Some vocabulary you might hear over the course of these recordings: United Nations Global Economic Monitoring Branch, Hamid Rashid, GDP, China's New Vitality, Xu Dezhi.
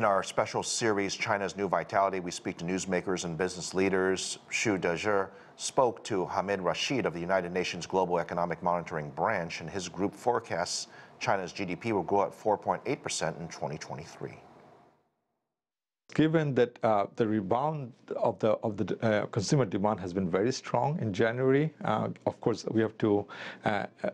In our special series, China's New Vitality, we speak to newsmakers and business leaders. Xu Dezhi spoke to Hamid Rashid of the United Nations Global Economic Monitoring Branch, and his group forecasts China's GDP will grow at 4.8% in 2023. Given that the rebound of the consumer demand has been very strong in January, of course we have to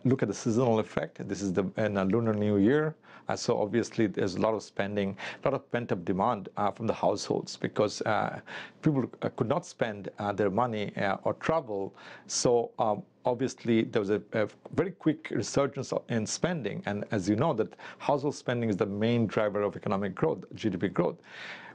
look at the seasonal effect. This is the Lunar New Year, so obviously there's a lot of spending, a lot of pent-up demand from the households, because people could not spend their money or travel, so. Obviously, there was a very quick resurgence in spending, and as you know, that household spending is the main driver of economic growth, GDP growth.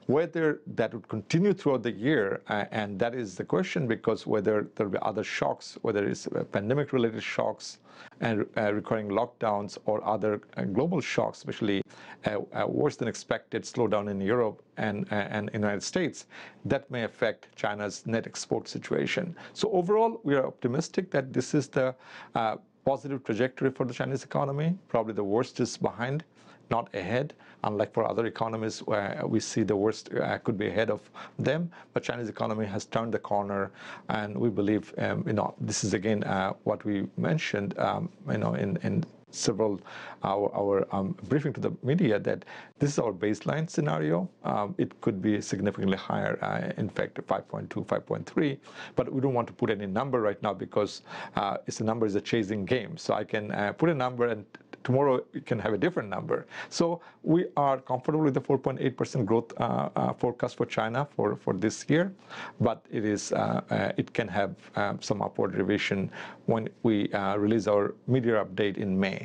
Whether that would continue throughout the year, and that is the question, because whether there will be other shocks, whether it's pandemic-related shocks and recurring lockdowns or other global shocks, especially worse than expected slowdown in Europe and in the United States, that may affect China's net export situation. So overall, we are optimistic that this is the positive trajectory for the Chinese economy. Probably the worst is behind, not ahead. Unlike for other economies, where we see the worst could be ahead of them, but China's economy has turned the corner, and we believe, this is again what we mentioned, in several our briefing to the media, that this is our baseline scenario. It could be significantly higher, in fact 5.2, 5.3, but we don't want to put any number right now, because it's a number is a chasing game. So I can put a number and tomorrow we can have a different number. So we are comfortable with the 4.8% growth forecast for China for this year, but it is it can have some upward revision when we release our mid-year update in May.